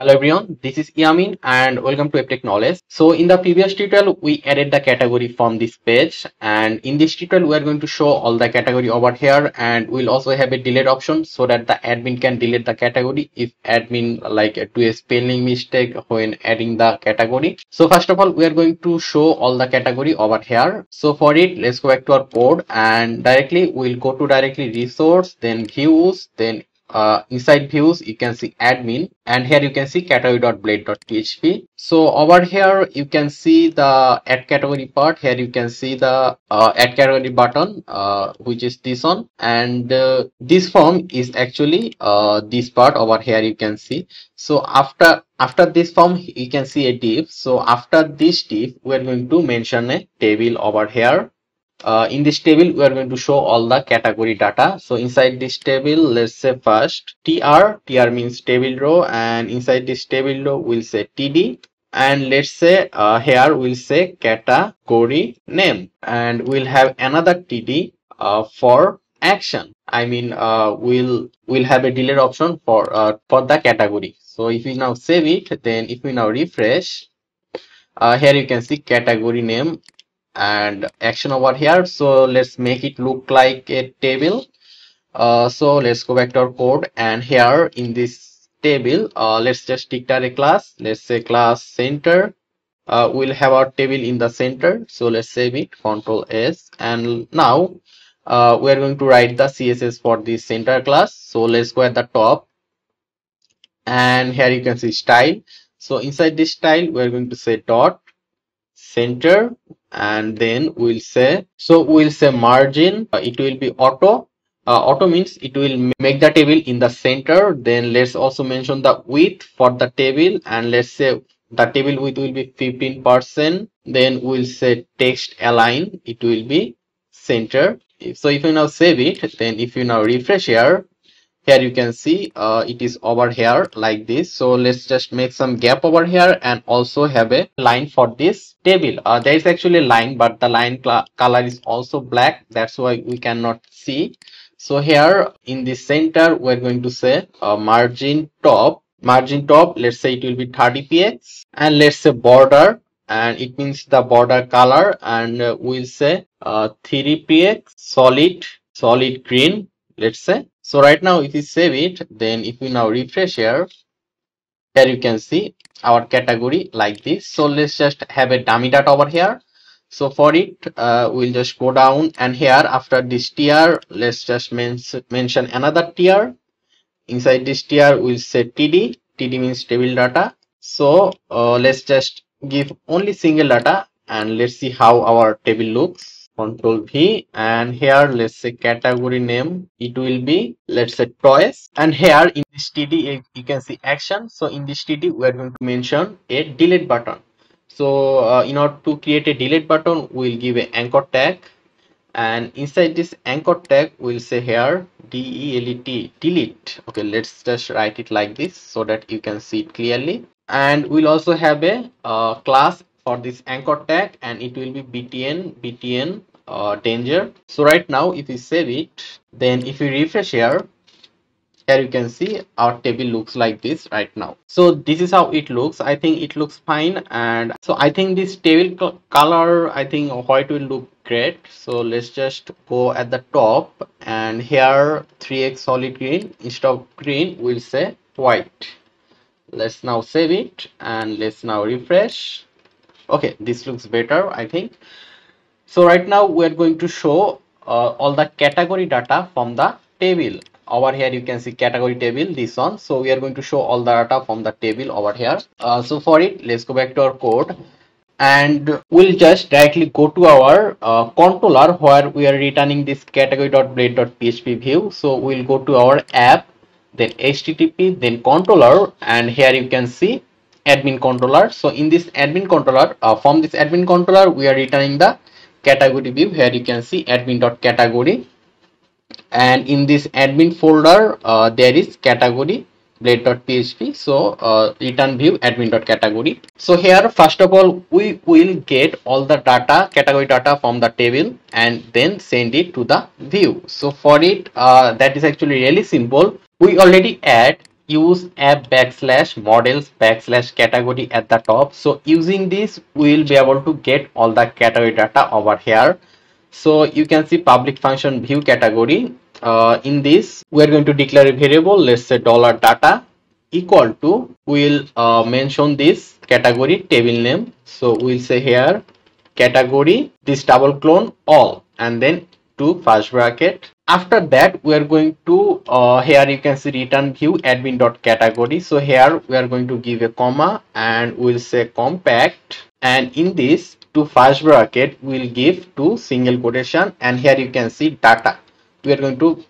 Hello everyone, this is Yamin and welcome to Web Tech Knowledge. So in the previous tutorial, we added the category from this page, and in this tutorial we are going to show all the category over here, and we'll also have a delete option so that the admin can delete the category if admin like do a spelling mistake when adding the category. So first of all, we are going to show all the category over here. So for it, let's go back to our code and directly we'll go to resource, then views, then inside views you can see admin, and here you can see category.blade.php. so over here you can see the add category part. Here you can see the add category button, which is this one, and this form is actually this part over here you can see. So after this form you can see a div. So after this div we are going to mention a table over here. In this table we are going to show all the category data. So inside this table, let's say first tr means table row, and inside this table row we'll say td, and let's say here we'll say category name, and we'll have another td for action. We'll have a delete option for the category. So if we now save it, then if we now refresh, here you can see category name and action over here. So let's make it look like a table. So let's go back to our code, and here in this table let's just declare a class. Let's say class center. We'll have our table in the center. So let's save it, Ctrl S, and now we're going to write the CSS for this center class. So let's go at the top, and here you can see style. So inside this style we're going to say dot center, and then we'll say margin. It will be auto. Auto means it will make the table in the center. Then let's also mention the width for the table, and let's say the table width will be 15%. Then we'll say text align, it will be center. So if you now save it, then if you now refresh here you can see it is over here like this. So let's just make some gap over here and also have a line for this table. There is actually a line, but the line color is also black, that's why we cannot see. So here in the center we're going to say margin top, let's say it will be 30px, and let's say border, and it means the border color, and we'll say 3px solid green, let's say. So right now if we save it, then if we now refresh here you can see our category like this. So let's just have a dummy data over here. So for it we'll just go down, and here after this tier let's just mention another tier. Inside this tier we'll say td means table data. So let's just give only single data, and let's see how our table looks. Ctrl V, and here let's say category name, it will be let's say toys, and here in this td you can see action. So in this td we are going to mention a delete button. So in order to create a delete button we'll give an anchor tag, and inside this anchor tag we'll say here DELET, delete. Okay, let's just write it like this so that you can see it clearly, and we'll also have a class for this anchor tag, and it will be btn danger. So right now if we save it, then if we refresh here you can see our table looks like this right now. So this is how it looks. I think it looks fine, and so I think this table color, I think white will look great. So let's just go at the top, and here 3x solid green, instead of green we'll say white. Let's now save it and let's now refresh. Okay, this looks better, I think. So right now we are going to show all the category data from the table. Over here you can see category table, this one. So we are going to show all the data from the table over here. So for it, let's go back to our code, and we'll just directly go to our controller where we are returning this category.blade.php view. So we'll go to our app, then HTTP, then controller, and here you can see admin controller. So in this admin controller, from this admin controller we are returning the category view. Here you can see admin.category, and in this admin folder there is category blade.php. so return view admin.category. so here first of all we will get all the data, category data from the table, and then send it to the view. So for it that is actually really simple. We already add use app / models / category at the top. So using this, we will be able to get all the category data over here. So you can see public function view category. In this, we are going to declare a variable, let's say $data equal to, we'll mention this category table name. So we'll say here category, this ; all, and then to first bracket. After that, we are going to here you can see return view admin.category. So here we are going to give a comma and we'll say compact, and in this to first bracket we'll give two single quotation, and here you can see data. We are going to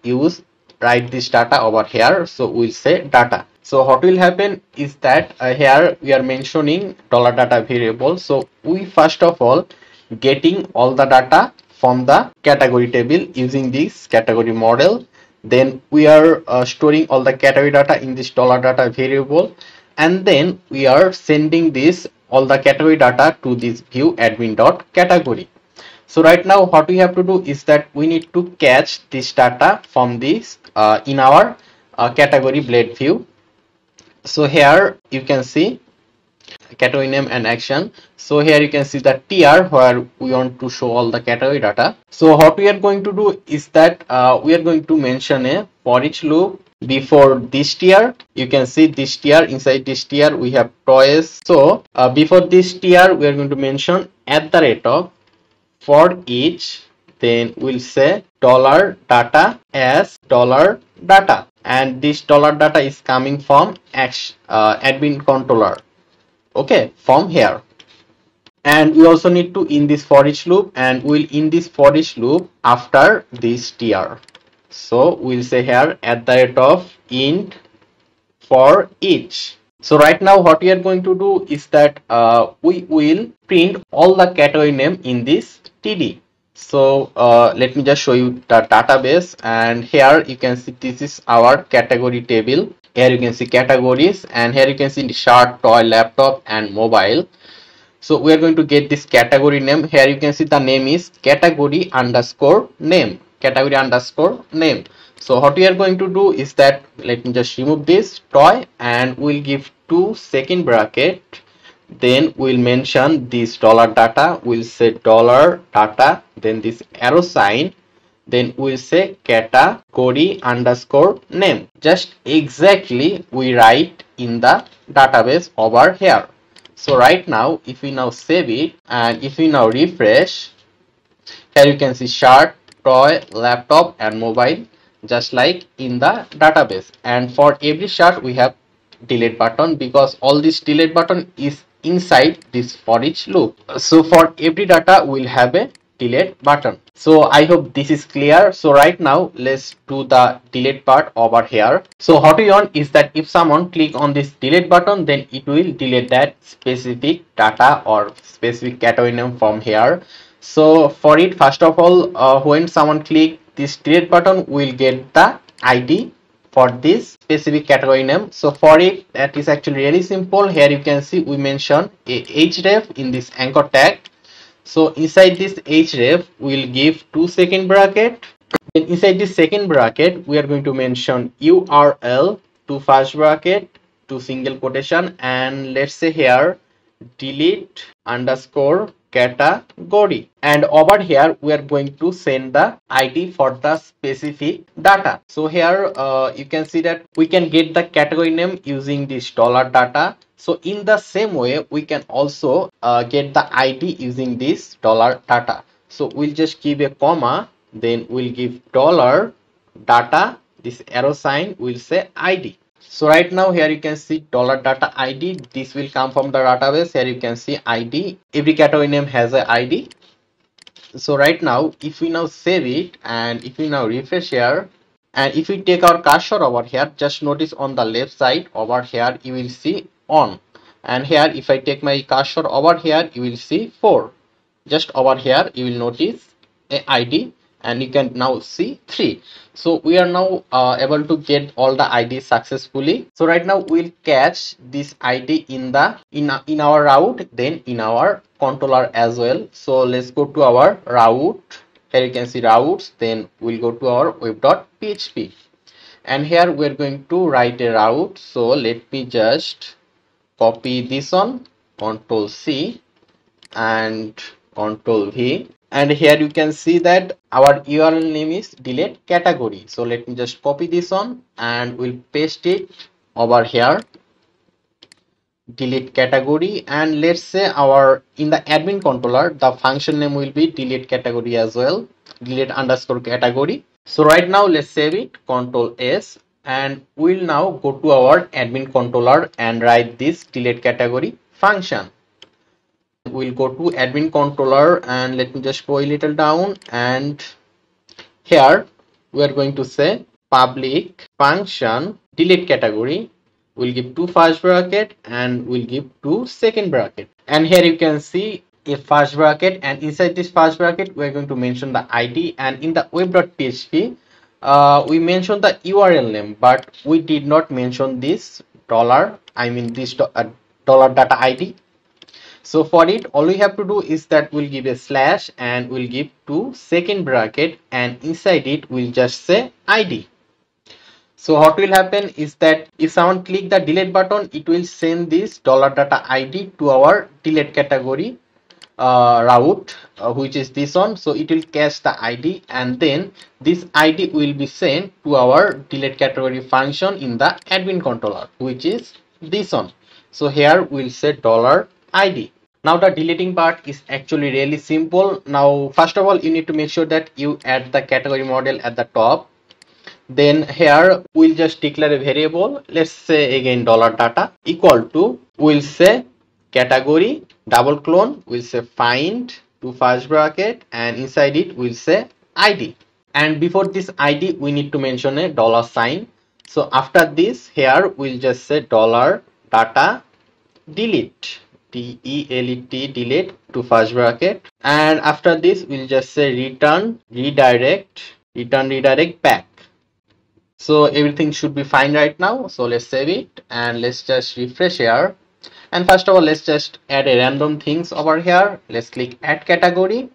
write this data over here, so we'll say data. So what will happen is that here we are mentioning $data variable. So we first of all getting all the data from the category table using this category model, then we are storing all the category data in this $data variable, and then we are sending this all the category data to this view admin.category. So right now what we have to do is that we need to catch this data from this in our category blade view. So here you can see category name and action. So here you can see the tier where we want to show all the category data. So what we are going to do is that we are going to mention a for each loop before this tier. You can see this tier, inside this tier we have toys. So before this tier we are going to mention @ for each, then we'll say $data as $data, and this $data is coming from admin controller, okay, from here. And we also need to in this for each loop, and we'll in this for each loop after this tier. So we'll say here @ int for each. So right now what we are going to do is that we will print all the category name in this td. So let me just show you the database, and here you can see this is our category table. Here you can see categories, and here you can see shirt, toy, laptop and mobile. So we are going to get this category name. Here you can see the name is category _name, category _name. So what we are going to do is that, let me just remove this toy, and we'll give 2 second bracket, then we'll mention this $data, we'll say $data, then this arrow sign, then we'll say category _name, just exactly we write in the database over here. So right now if we now save it and if we now refresh, here you can see shirt, toy, laptop and mobile, just like in the database. And for every shirt we have delete button, because all this delete button is inside this for each loop. So for every data we'll have a delete button. So I hope this is clear. So right now let's do the delete part over here. So what we want is that if someone click on this delete button, then it will delete that specific data or specific category name from here. So for it, first of all, when someone click this delete button, we'll get the ID for this specific category name. So for it, that is actually really simple. Here you can see we mention a href in this anchor tag. So inside this href we'll give 2 second bracket, then inside this second bracket we are going to mention url to first bracket to single quotation, and let's say here delete _ category, and over here we are going to send the ID for the specific data. So here you can see that we can get the category name using this $data. So in the same way we can also get the ID using this $data. So we'll just give a comma, then we'll give $data, this arrow sign, we'll say ID. So right now here you can see $data ID. This will come from the database. Here you can see ID. Every category name has an ID. So right now if we now save it and if we now refresh here, and if we take our cursor over here, just notice on the left side over here you will see on, and here if I take my cursor over here you will see 4. Just over here you will notice an ID, and you can now see 3. So we are now able to get all the ID successfully. So right now we'll catch this ID in our route, then in our controller as well. So let's go to our route. Here you can see routes, then we'll go to our web.php, and here we're going to write a route. So let me just copy this on Ctrl+C and Ctrl+V, and here you can see that our URL name is delete category. So let me just copy this on and we'll paste it over here, delete category. And let's say our in the admin controller the function name will be delete category as well, delete underscore category. So right now let's save it, Ctrl+S, and we'll now go to our admin controller and write this delete category function. We'll go to admin controller and let me just go a little down, and here we are going to say public function delete category. We'll give 2 first bracket and we'll give 2 second bracket, and here you can see a first bracket, and inside this first bracket we're going to mention the ID, and in the web.php we mentioned the URL name, but we did not mention this dollar data ID. So for it all we have to do is that we'll give a slash and we'll give 2 second bracket, and inside it we'll just say ID. So what will happen is that if someone click the delete button, it will send this dollar data ID to our delete category route, which is this one. So it will catch the ID, and then this ID will be sent to our delete category function in the admin controller, which is this one. So here we'll say dollar ID. Now the deleting part is actually really simple. Now first of all you need to make sure that you add the category model at the top. Then here we'll just declare a variable, let's say again dollar data equal to, we'll say category double colon, we'll say find 2 first bracket, and inside it we'll say ID, and before this ID we need to mention a dollar sign. So after this here we'll just say dollar data delete, D-E-L-E-T delete 2 first bracket, and after this we'll just say return redirect back. So everything should be fine right now. So let's save it and let's just refresh here, and first of all let's just add a random things over here. Let's click add category,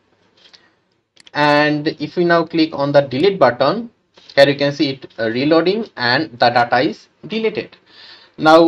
and if we now click on the delete button, here you can see it reloading and the data is deleted. Now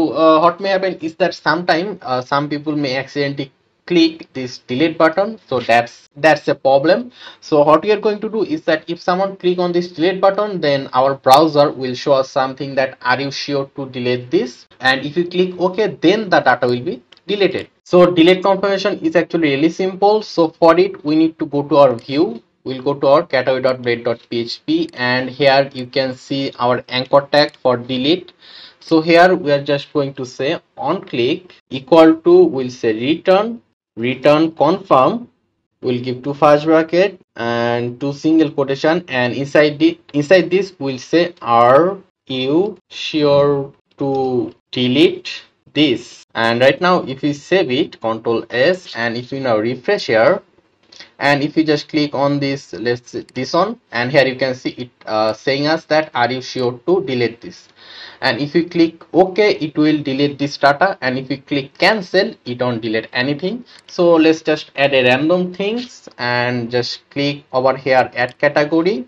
what may happen is that sometime some people may accidentally click this delete button, so that's a problem. So what we are going to do is that if someone click on this delete button, then our browser will show us something that are you sure to delete this, and if you click OK, then the data will be deleted. So delete confirmation is actually really simple. So for it we need to go to our view, we'll go to our category.blade.php, and here you can see our anchor tag for delete. So here we are just going to say on click equal to, we'll say return confirm, we'll give 2 first bracket and 2 single quotation, and inside this we'll say are you sure to delete this. And right now if we save it, Ctrl+S, and if you now refresh here, and if you just click on this, let's this on, and here you can see it saying us that are you sure to delete this, and if you click OK, it will delete this data, and if you click cancel, it don't delete anything. So let's just add a random things and just click over here add category,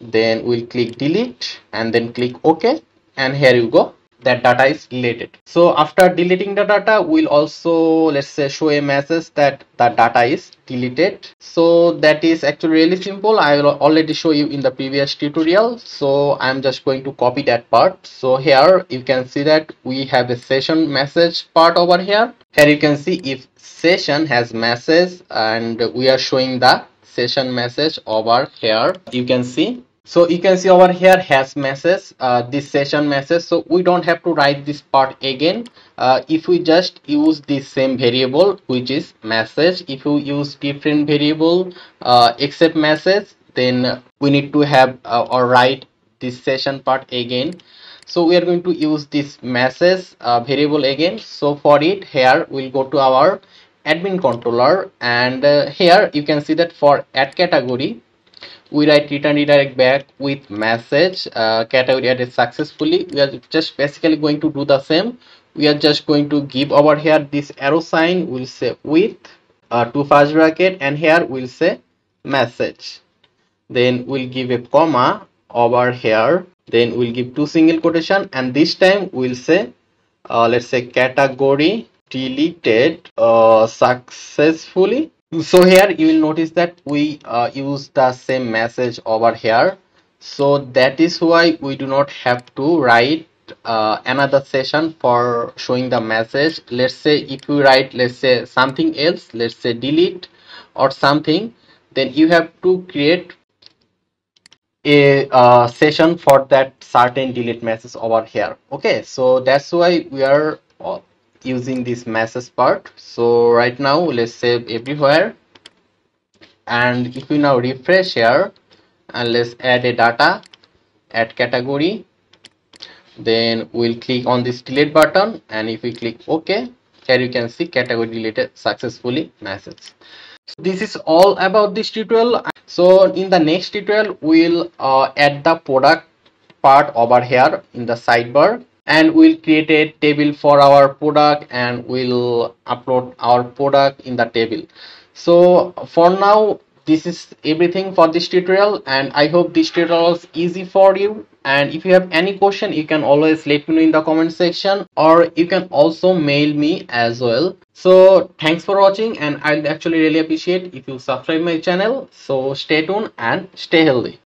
then we'll click delete and then click OK, and here you go, that data is deleted. So after deleting the data, we'll also let's say show a message that the data is deleted. So that is actually really simple. I will already show you in the previous tutorial, so I'm just going to copy that part. So here you can see that we have a session message part over here. Here you can see if session has message, and we are showing the session message over here, you can see. So you can see over here has message, this session message, so we don't have to write this part again. If we just use the same variable which is message, if you use different variable except message, then we need to have or write this session part again. So we are going to use this message variable again. So for it here we'll go to our admin controller, and here you can see that for add category we write return redirect back with message, category added successfully. We are just basically going to do the same. We are just going to give over here this arrow sign, we'll say with 2 first bracket, and here we'll say message, then we'll give a comma over here, Then we'll give two single quotation, and this time we'll say let's say category deleted successfully. So here you will notice that we use the same message over here, so that is why we do not have to write another session for showing the message. Let's say if you write, let's say something else, let's say delete or something, then you have to create a session for that certain delete message over here. Okay, so that's why we are using this message part. So right now let's save everywhere, and if you now refresh here and let's add a data, add category, then we'll click on this delete button, and if we click OK, here you can see category deleted successfully message. So this is all about this tutorial. So in the next tutorial we'll add the product part over here in the sidebar, and we'll create a table for our product, and we'll upload our product in the table. So for now this is everything for this tutorial, and I hope this tutorial was easy for you. And if you have any question, you can always let me know in the comment section, or you can also mail me as well. So thanks for watching, and I'd actually really appreciate if you subscribe my channel. So stay tuned and stay healthy.